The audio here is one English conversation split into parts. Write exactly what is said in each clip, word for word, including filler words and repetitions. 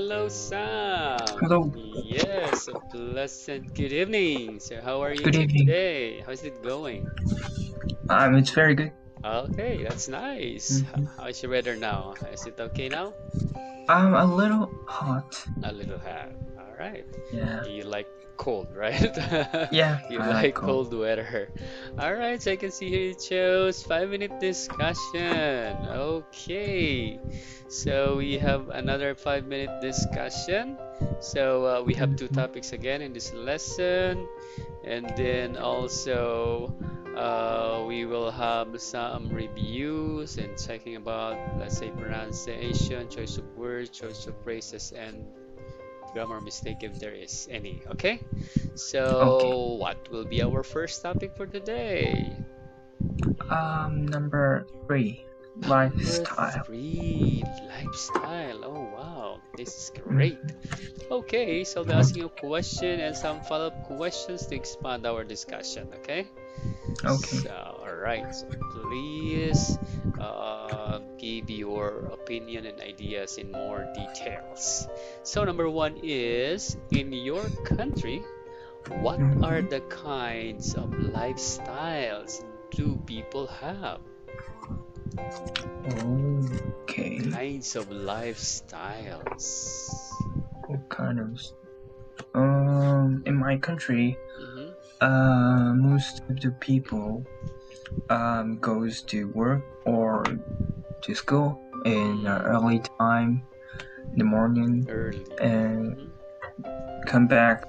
Hello, Sam. Hello. Yes, a pleasant good evening. So, how are you good evening. today? How's it going? Um, it's very good. Okay, that's nice. Mm-hmm. How's your weather now? Is it okay now? Um, a little hot. A little hot. All right. Yeah. You like cold, right? Yeah. You I like, like cold. cold weather. All right. So I can see here you chose five-minute discussion. Okay. So we have another five-minute discussion. So uh, we have two topics again in this lesson, and then also. Uh, we will have some reviews and checking about, let's say, pronunciation, choice of words, choice of phrases, and grammar mistake if there is any. Okay? So, okay. What will be our first topic for today? Um, number three, lifestyle. Number three, lifestyle. Oh, wow. This is great. Okay, so they're asking a question and some follow-up questions to expand our discussion. Okay? Okay. So, all right. So please uh, give your opinion and ideas in more details. So number one is, in your country, what mm-hmm. are the kinds of lifestyles do people have? Okay. Kinds of lifestyles. What kind of? Um, in my country. Mm-hmm. Uh, most of the people um, goes to work or to school in uh, early time, in the morning, early. and come back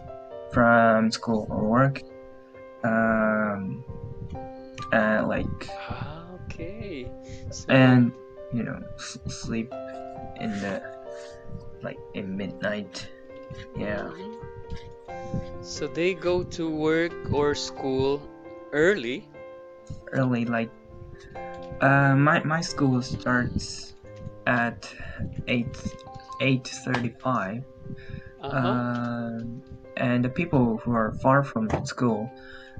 from school or work um, at like okay, so and you know s- sleep in the like in midnight, yeah. Mm-hmm. So they go to work or school early? Early, like uh, my my school starts at eight eight thirty-five, uh-huh. uh, and the people who are far from school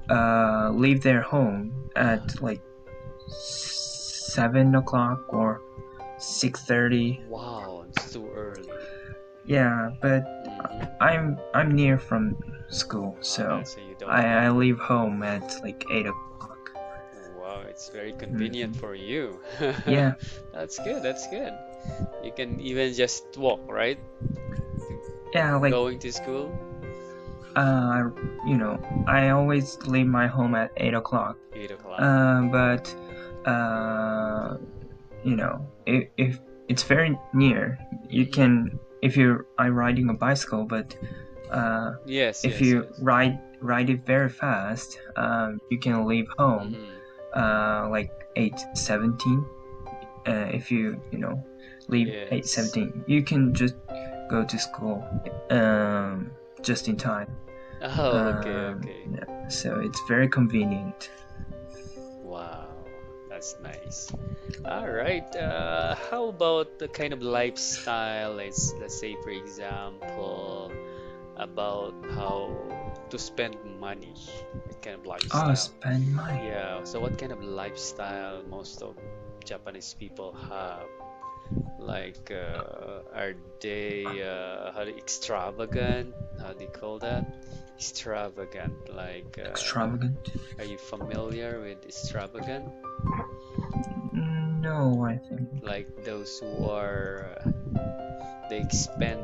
uh, leave their home at like seven o'clock or six thirty. Wow, it's too early. Yeah, but mm-hmm. I'm I'm near from school, so, oh, so I, I leave home at like eight o'clock. Wow, it's very convenient mm-hmm. for you. Yeah. That's good, that's good. You can even just walk, right? Yeah, like... Going to school? Uh, you know, I always leave my home at eight o'clock. eight o'clock. Uh, but, uh, you know, if, if it's very near, you can... If you're I'm riding a bicycle, but uh, yes, if yes, you yes. ride ride it very fast, um, you can leave home mm-hmm. uh, like eight seventeen. Uh, if you you know leave yes. eight seventeen, you can just go to school um, just in time. Oh, um, okay, okay. Yeah, so it's very convenient. Wow. That's nice. All right. Uh, how about the kind of lifestyle? Let's let's say, for example, about how to spend money. What kind of lifestyle? Oh, spend money. Yeah. So, what kind of lifestyle most of Japanese people have? Like, uh, are they uh, how do, extravagant? How do you call that? Extravagant, like uh, extravagant. Are you familiar with extravagant? No, I think like those who are uh, they spend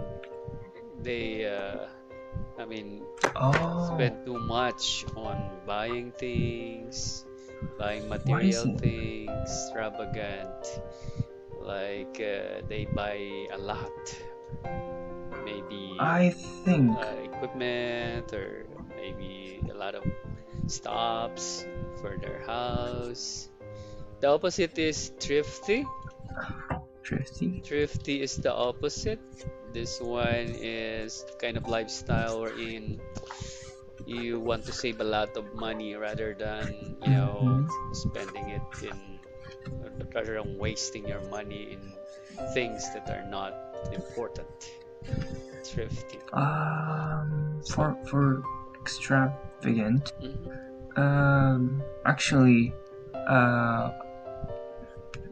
they uh, I mean oh. spend too much on buying things, buying material things, extravagant. Like uh, they buy a lot, maybe I think uh, equipment or maybe a lot of stops for their house. The opposite is thrifty. Thrifty. Thrifty is the opposite. This one is the kind of lifestyle wherein you want to save a lot of money rather than you know mm-hmm. spending it in. Rather than wasting your money in things that are not important. Thrifty. Um, for for extravagant. Mm-hmm. Um, actually, uh,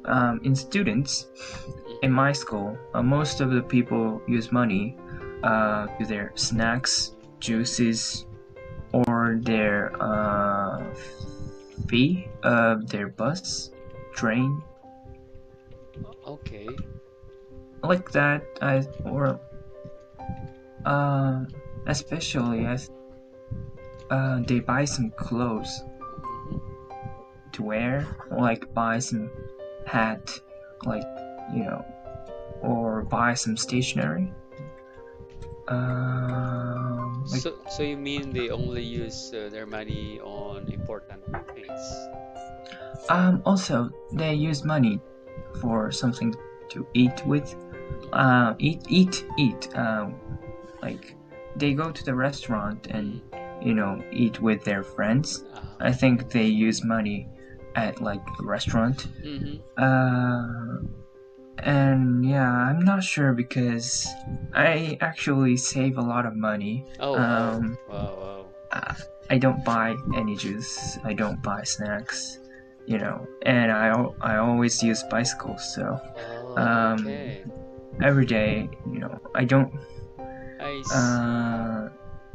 um, in students, mm-hmm. in my school, uh, most of the people use money uh, to their snacks, juices, or their uh, fee of their bus, train. Okay. Like that, I or uh, especially as uh, they buy some clothes to wear, like buy some hat, like you know, or buy some stationery. Um, like, So, so you mean they only use uh, their money on important things? um, also they use money for something to eat with. Uh, eat, eat, eat. Um, like they go to the restaurant and you know eat with their friends. Uh, I think they use money at like a restaurant. mm-hmm. Uh, and yeah, I'm not sure because I actually save a lot of money. Oh, wow. Um, wow, wow. I, I don't buy any juice. I don't buy snacks, you know. And I al- I always use bicycles, so Oh, um, okay. every day, you know, I don't I see. uh,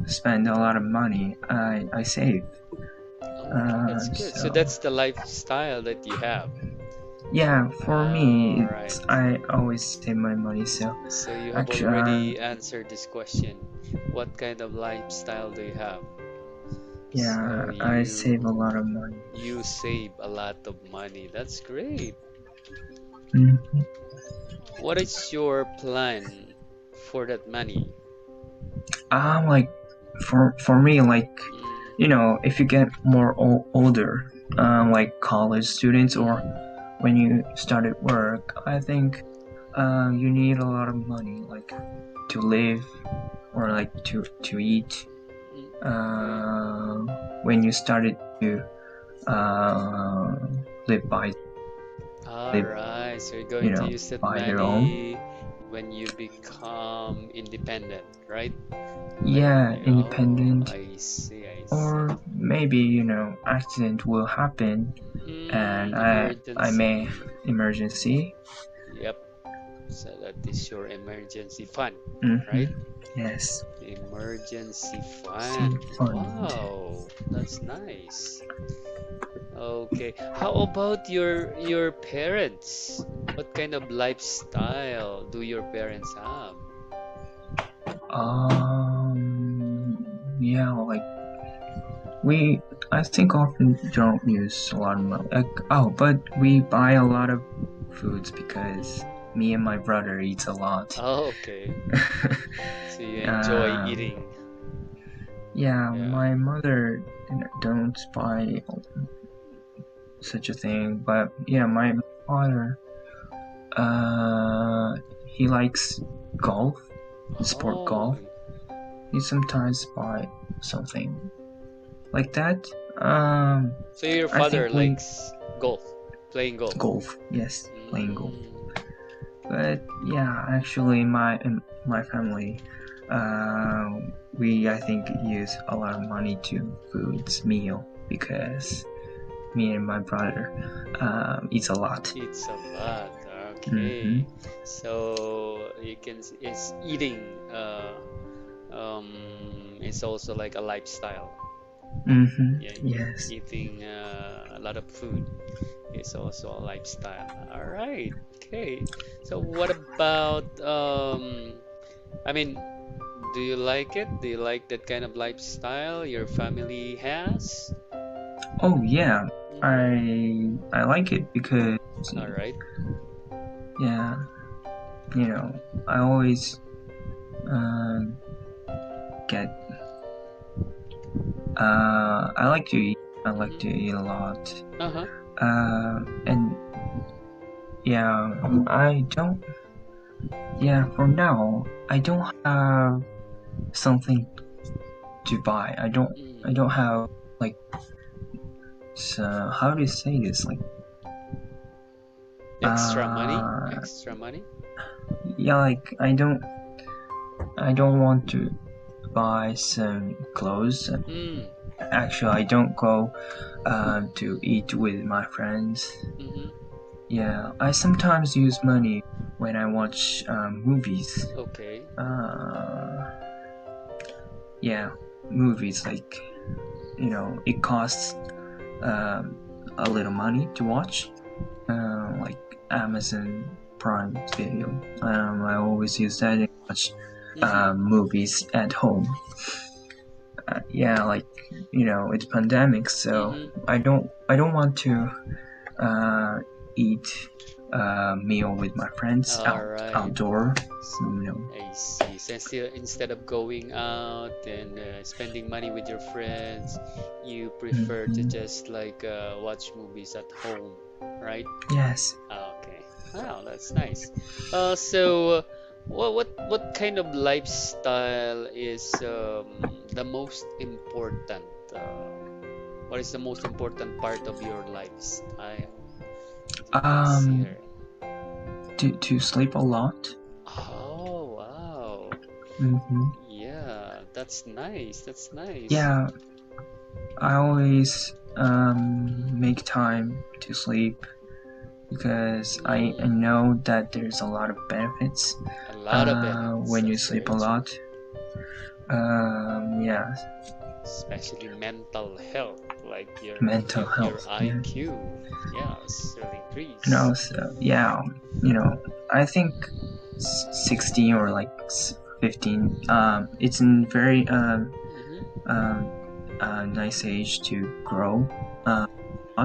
spend a lot of money. I I save. Okay, Uh, that's good. So so that's the lifestyle that you have. yeah, for me, All it's, right. I always save my money. So So you have actually, uh, already answered this question. What kind of lifestyle do you have? yeah, So I save a you lot of money. you save a lot of money. That's great. Mhm. What is your plan for that money? Um, like for for me, like Mm, you know, if you get more o- older, um, like college students or mm, when you start at work, I think uh, you need a lot of money, like to live or like to to eat. mm, okay. Uh, When you started to uh, live by All live, right. So you're you going to know, use that by your own. money when you become independent, right? When Yeah, you, oh, independent. I see, I see. Or maybe you know accident will happen and Mm, I I may emergency. emergency. Yep. So that is your emergency fund, right? Mm-hmm. Yes, Emergency fund. seed fund. Wow, that's nice. Okay. How about your your parents? What kind of lifestyle do your parents have? Um, yeah, like we I think often don't use a lot of money. Like, oh, but we buy a lot of foods because me and my brother eats a lot. Oh, okay. So you enjoy um, eating. yeah, Yeah. my mother you know, don't buy such a thing, but yeah, my father. Uh, He likes golf, sport golf. Oh, He sometimes buy something like that. Um, so your I father think we likes golf, playing golf. golf. Yes, playing golf. Mm, But yeah, actually, my in my family, uh, we I think use a lot of money to foods meal because me and my brother um, eats a lot. It's a lot. Okay. Mm-hmm. So you can s- it's eating uh um it's also like a lifestyle. Mm-hmm. Yeah, eat, Yes. eating uh, a lot of food is also a lifestyle. All right. Okay. So what about um I mean, do you like it? Do you like that kind of lifestyle your family has? Oh yeah, Mm-hmm. I I like it because All right. yeah, you know, I always uh, get uh I like to eat. I like to eat a lot. Mhm. Uh-huh. Uh, and yeah, I don't. Yeah, for now, I don't have something to buy. I don't. I Mm. don't have like. So how do you say this? Like Extra money? uh, Extra money? yeah, like I don't. I don't want to buy some clothes. Mm. Actually, I don't go um, to eat with my friends. Mm-hmm. Yeah, I sometimes use money when I watch um, movies. Okay. Uh, yeah, movies, like, you know, it costs uh, a little money to watch, uh, like Amazon Prime Video. Um, I always use that and watch uh, movies at home. Uh, yeah, like, you know, it's pandemic, so mm-hmm. I don't, I don't want to uh, eat a meal with my friends out, right. outdoor. So, you know. I see. So still, instead of going out and uh, spending money with your friends, you prefer mm-hmm. to just like uh, watch movies at home, right? Yes. Okay. Wow, that's nice. Uh, so. Uh, What what what kind of lifestyle is um, the most important? Uh, what is the most important part of your lifestyle? Um, to to sleep a lot. Oh wow. Mhm. Yeah, that's nice. That's nice. Yeah, I always um make time to sleep. Because I, I know that there's a lot of benefits, a lot uh, of benefits when you sleep a lot. Um, yeah. Especially mental health, like your mental like health, your I Q, yeah, yeah so increase. And also, yeah, you know, I think sixteen or like fifteen. Um, it's a very um, mm-hmm. um, uh, nice age to grow. Uh,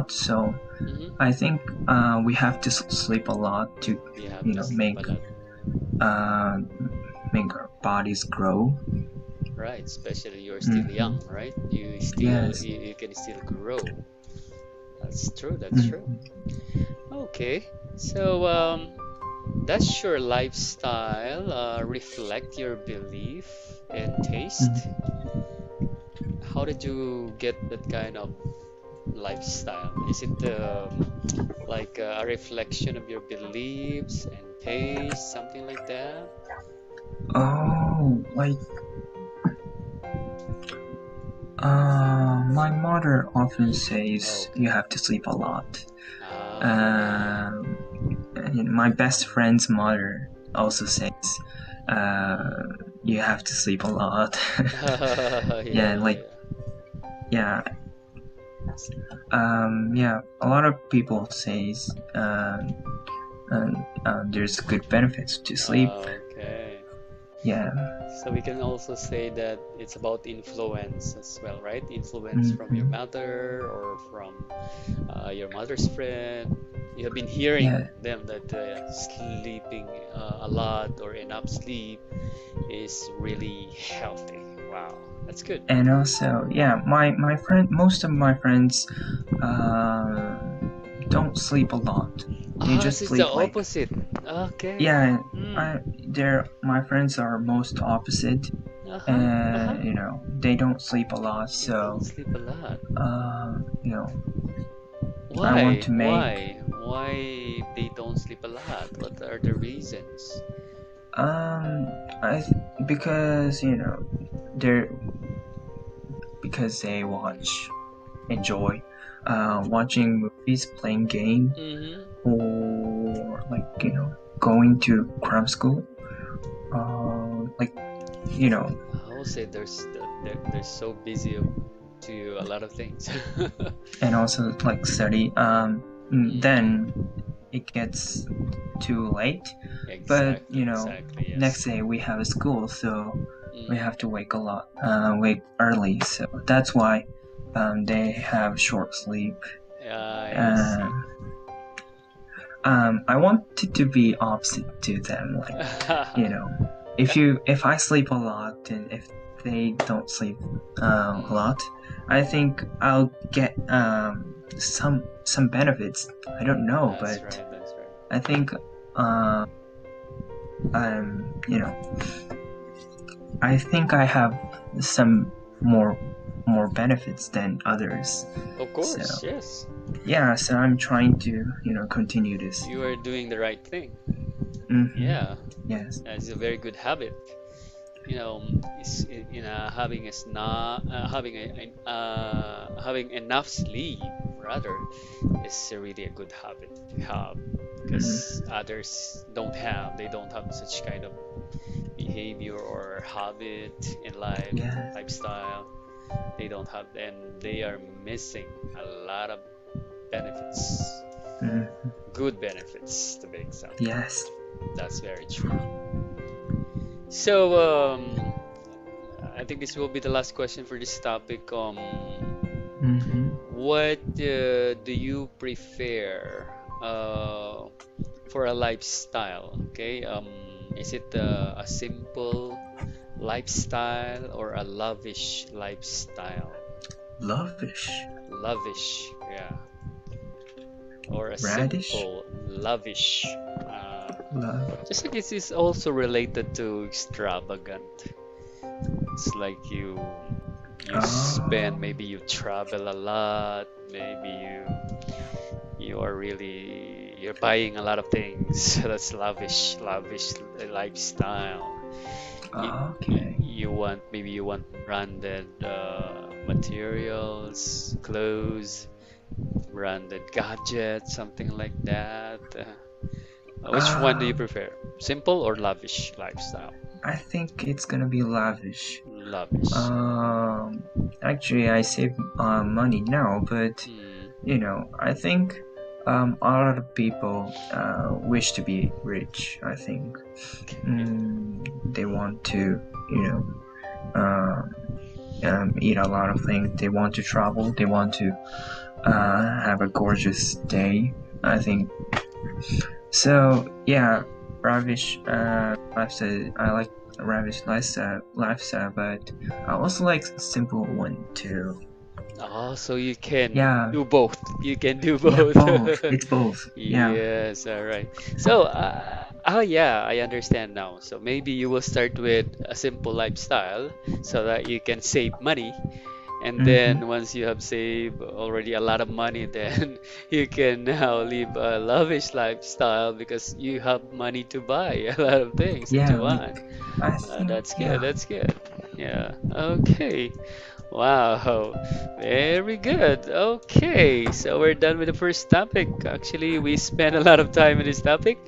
so. Mm-hmm. I think uh, we have to sleep a lot to you know make uh, make our bodies grow. Right, especially you're still mm-hmm. young, right? You still yes. you, you can still grow. That's true. That's mm-hmm. true. Okay, so um, does your lifestyle uh, reflect your belief and taste? Mm-hmm. How did you get that kind of lifestyle? Is it uh, like uh, a reflection of your beliefs and taste, something like that? Oh, like uh, my mother often says okay. you have to sleep a lot. Oh, um, and my best friend's mother also says uh, you have to sleep a lot. yeah, yeah, like yeah. yeah. Um, yeah, a lot of people say uh, uh, uh, there's good benefits to sleep. Okay. Yeah. So we can also say that it's about influence as well, right? Influence mm-hmm. from your mother or from uh, your mother's friend. You have been hearing yeah. them that uh, sleeping uh, a lot or enough sleep is really healthy. Wow. That's good. And also, yeah, my, my friend, most of my friends uh, don't sleep a lot. They ah, just sleep the like, opposite. Okay. Yeah, mm. I, they're, my friends are most opposite. Uh-huh. And, uh-huh. you know, they don't sleep a lot, so. They don't sleep a lot. Uh, you know. Why? I want to make. Why? Why they don't sleep a lot? What are the reasons? Um, I th- because, you know. They're because they watch, enjoy, uh, watching movies, playing game, mm-hmm. or like you know going to cram school, uh, like you know. I would say they're they're, they're so busy to a lot of things. And also like study. Um, mm-hmm. Then it gets too late, exactly, but you know exactly, yes. next day we have a school, so. We have to wake a lot, uh, wake early, so that's why um, they have short sleep. Yeah, I um, um, I wanted to be opposite to them, like you know, if you if I sleep a lot and if they don't sleep uh, a lot, I think I'll get um, some some benefits. I don't know, that's but right, that's right. I think uh, I'm you know. I think I have some more more benefits than others. Of course, so, yes. Yeah, so I'm trying to, you know, continue this. You are doing the right thing. Mm-hmm. Yeah. Yes. That's a very good habit. you know, is, you know, having a sna- uh, having a uh, having enough sleep rather is really a good habit to have, because mm-hmm. others don't have, they don't have such kind of behavior or habit in life, yeah. lifestyle. They don't have, and they are missing a lot of benefits, mm-hmm. good benefits to be exact. Yes, that's very true. So um, I think this will be the last question for this topic. Um, mm-hmm. What uh, do you prefer uh, for a lifestyle? Okay, um, is it uh, a simple lifestyle or a lavish lifestyle? Lavish. Lavish, yeah. Or a Radish? simple lavish. Uh, Love. Just like this is also related to extravagant. It's like you you oh. spend, maybe you travel a lot, maybe you you are really you're buying a lot of things. That's lavish, lavish lifestyle. Oh, okay. You, you want maybe you want branded uh, materials, clothes, branded gadgets, something like that. Uh, which uh, one do you prefer? Simple or lavish lifestyle? I think it's gonna be lavish. Lavish. Um, actually, I save uh, money now, but mm. you know, I think um, a lot of people uh, wish to be rich. I think okay. mm, they want to, you know, uh, um, eat a lot of things. They want to travel. They want to uh, have a gorgeous day. I think. So yeah, ravish uh, lifestyle. I like ravish lifestyle, lifestyle, but I also like simple one too. Oh, so you can yeah. do both. You can do both. Yeah, both. It's both. Yeah. Yes. All right. So, uh, oh yeah, I understand now. So maybe you will start with a simple lifestyle so that you can save money. And mm-hmm. then once you have saved already a lot of money, then you can now live a lavish lifestyle because you have money to buy a lot of things yeah, that you want. I think, uh, that's good. Yeah. That's good. Yeah. Okay. Wow. Very good. Okay. So we're done with the first topic. Actually, we spent a lot of time in this topic,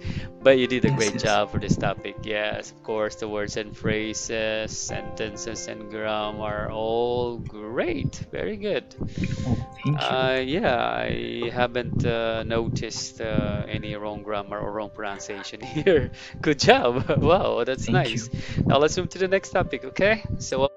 but you did a yes, great yes. job for this topic. Yes, of course, the words and phrases, sentences and grammar are all great. Very good. Uh, yeah, I haven't uh, noticed uh, any wrong grammar or wrong pronunciation here. Good job. Wow, that's Thank nice. You. Now let's move to the next topic, okay? So.